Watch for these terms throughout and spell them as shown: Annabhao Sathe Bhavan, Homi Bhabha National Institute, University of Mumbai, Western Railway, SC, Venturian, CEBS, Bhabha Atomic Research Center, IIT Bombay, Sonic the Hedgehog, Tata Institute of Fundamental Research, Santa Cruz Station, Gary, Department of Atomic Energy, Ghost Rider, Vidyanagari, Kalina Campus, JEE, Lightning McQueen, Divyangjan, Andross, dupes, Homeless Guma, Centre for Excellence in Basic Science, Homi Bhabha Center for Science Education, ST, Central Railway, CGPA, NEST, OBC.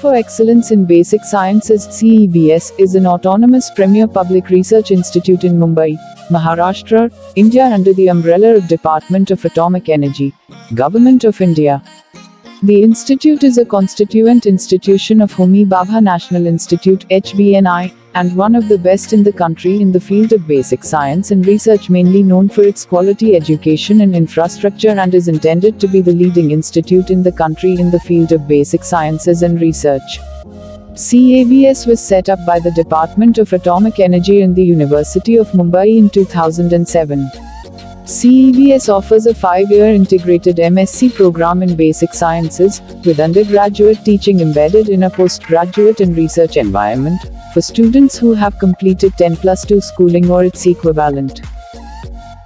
for Excellence in Basic Sciences (CEBS) is an autonomous premier public research institute in Mumbai, Maharashtra, India under the umbrella of Department of Atomic Energy, Government of India. The institute is a constituent institution of Homi Bhabha National Institute (HBNI) and one of the best in the country in the field of basic science and research, mainly known for its quality education and infrastructure, and is intended to be the leading institute in the country in the field of basic sciences and research. CEBS was set up by the Department of Atomic Energy and the University of Mumbai in 2007. CEBS offers a 5-year integrated MSc program in basic sciences, with undergraduate teaching embedded in a postgraduate and research environment, for students who have completed 10+2 schooling or its equivalent.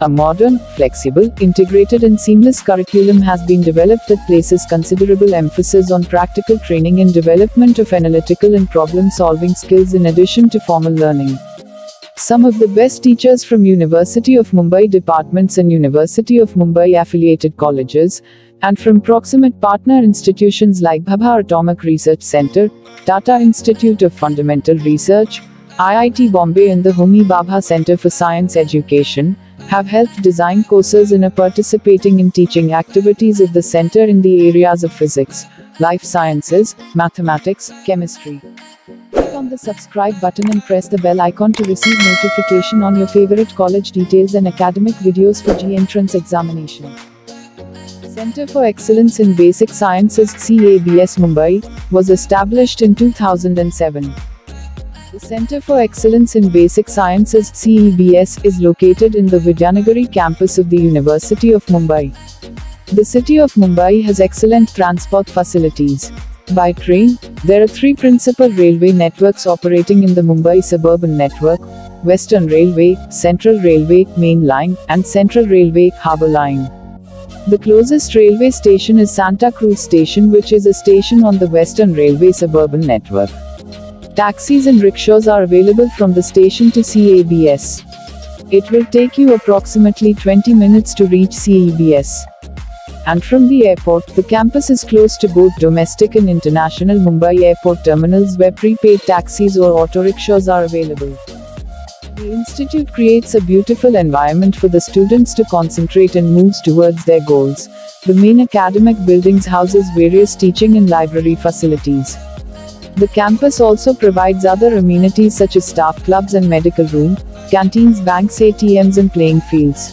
A modern, flexible, integrated and seamless curriculum has been developed that places considerable emphasis on practical training and development of analytical and problem-solving skills in addition to formal learning. Some of the best teachers from University of Mumbai departments and University of Mumbai affiliated colleges, and from proximate partner institutions like Bhabha Atomic Research Center, Tata Institute of Fundamental Research, IIT Bombay and the Homi Bhabha Center for Science Education, have helped design courses and are participating in teaching activities of the center in the areas of physics, life sciences, mathematics, chemistry. Click on the subscribe button and press the bell icon to receive notification on your favorite college details and academic videos for JEE entrance examination. Center for Excellence in Basic Sciences (CEBS) Mumbai was established in 2007. The Center for Excellence in Basic Sciences (CEBS) is located in the Vidyanagari campus of the University of Mumbai. The city of Mumbai has excellent transport facilities. By train, there are 3 principal railway networks operating in the Mumbai suburban network: Western Railway, Central Railway, Main Line, and Central Railway, Harbour Line. The closest railway station is Santa Cruz Station, which is a station on the Western Railway suburban network. Taxis and rickshaws are available from the station to CEBS. It will take you approximately 20 minutes to reach CEBS. And from the airport, the campus is close to both domestic and international Mumbai airport terminals where prepaid taxis or autorickshaws are available. The institute creates a beautiful environment for the students to concentrate and move towards their goals. The main academic buildings houses various teaching and library facilities. The campus also provides other amenities such as staff clubs and medical room, canteens, banks, ATMs and playing fields.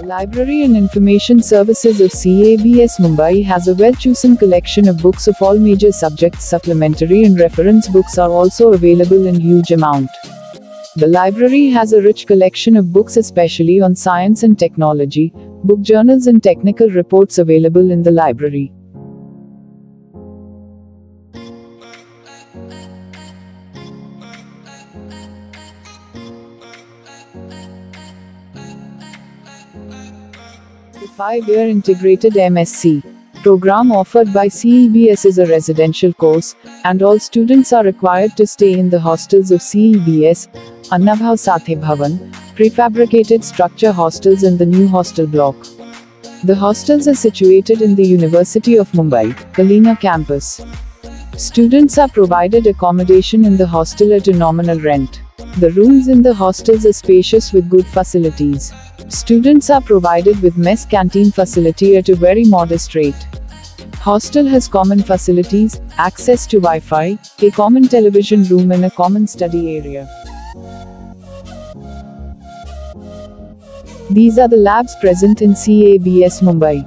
The Library and Information Services of CEBS Mumbai has a well-chosen collection of books of all major subjects. Supplementary and reference books are also available in huge amount. The library has a rich collection of books, especially on science and technology, book journals and technical reports available in the library. 5-year integrated MSc program offered by CEBS is a residential course, and all students are required to stay in the hostels of CEBS, Annabhao Sathe Bhavan, prefabricated structure hostels and the new hostel block. The hostels are situated in the University of Mumbai, Kalina Campus. Students are provided accommodation in the hostel at a nominal rent. The rooms in the hostels are spacious with good facilities. Students are provided with mess canteen facility at a very modest rate. Hostel has common facilities, access to Wi-Fi, a common television room and a common study area. These are the labs present in CEBS Mumbai.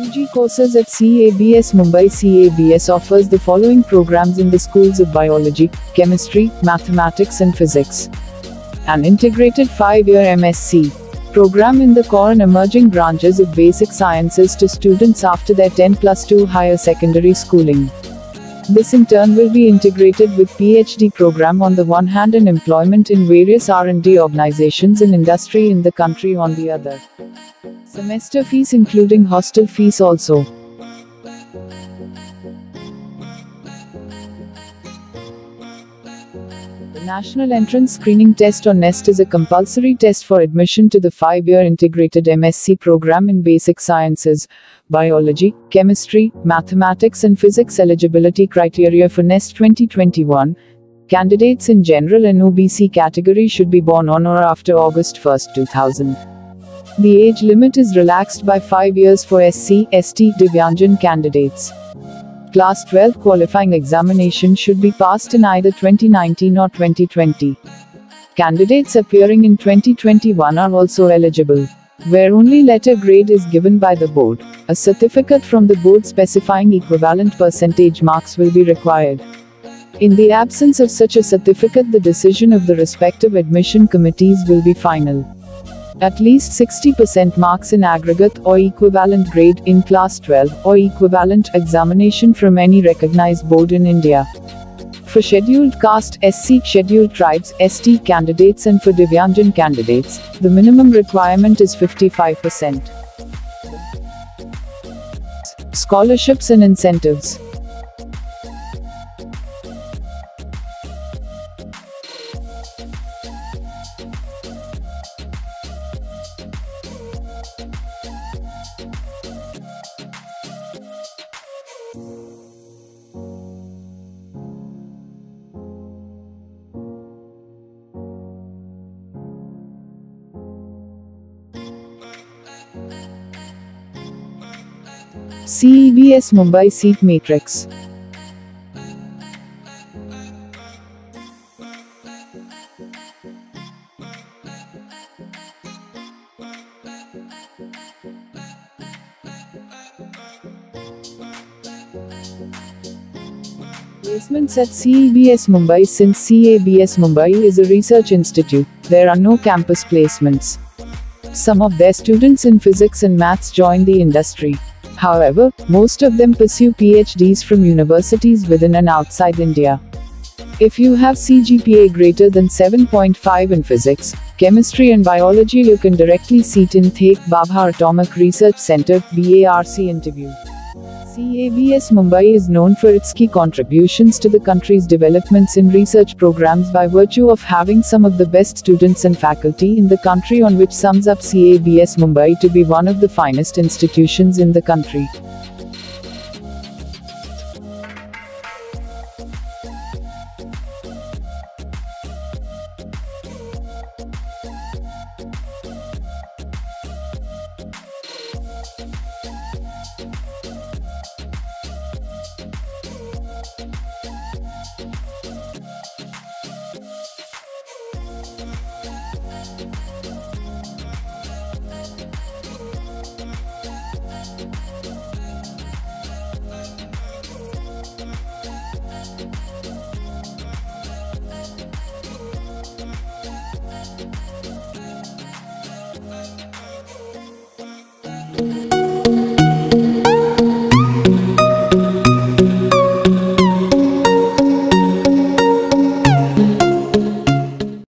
UG courses at CEBS Mumbai. CEBS offers the following programs in the schools of Biology, Chemistry, Mathematics and Physics. An integrated 5-year MSc program in the core and emerging branches of basic sciences to students after their 10+2 higher secondary schooling. This in turn will be integrated with PhD program on the one hand and employment in various R&D organizations and industry in the country on the other. Semester fees including hostel fees also. The National Entrance Screening Test or NEST is a compulsory test for admission to the 5-year integrated MSc program in basic sciences, biology, chemistry, mathematics and physics. Eligibility criteria for NEST 2021. Candidates in general and OBC category should be born on or after August 1, 2000. The age limit is relaxed by 5 years for SC, ST, Divyangjan candidates. Class 12 qualifying examination should be passed in either 2019 or 2020. Candidates appearing in 2021 are also eligible. Where only letter grade is given by the board, a certificate from the board specifying equivalent percentage marks will be required. In the absence of such a certificate, the decision of the respective admission committees will be final. At least 60% marks in aggregate or equivalent grade in class 12 or equivalent examination from any recognized board in India. For scheduled caste SC, scheduled tribes ST candidates and for Divyangjan candidates, the minimum requirement is 55%. Scholarships and incentives. CEBS Mumbai Seat Matrix. Placements at CEBS Mumbai. Since CEBS Mumbai is a research institute, there are no campus placements. Some of their students in physics and maths join the industry. However, most of them pursue PhDs from universities within and outside India. If you have CGPA greater than 7.5 in physics, chemistry and biology, you can directly seat in Bhabha Atomic Research Center (BARC) interview. CEBS Mumbai is known for its key contributions to the country's developments in research programs by virtue of having some of the best students and faculty in the country, on which sums up CEBS Mumbai to be one of the finest institutions in the country.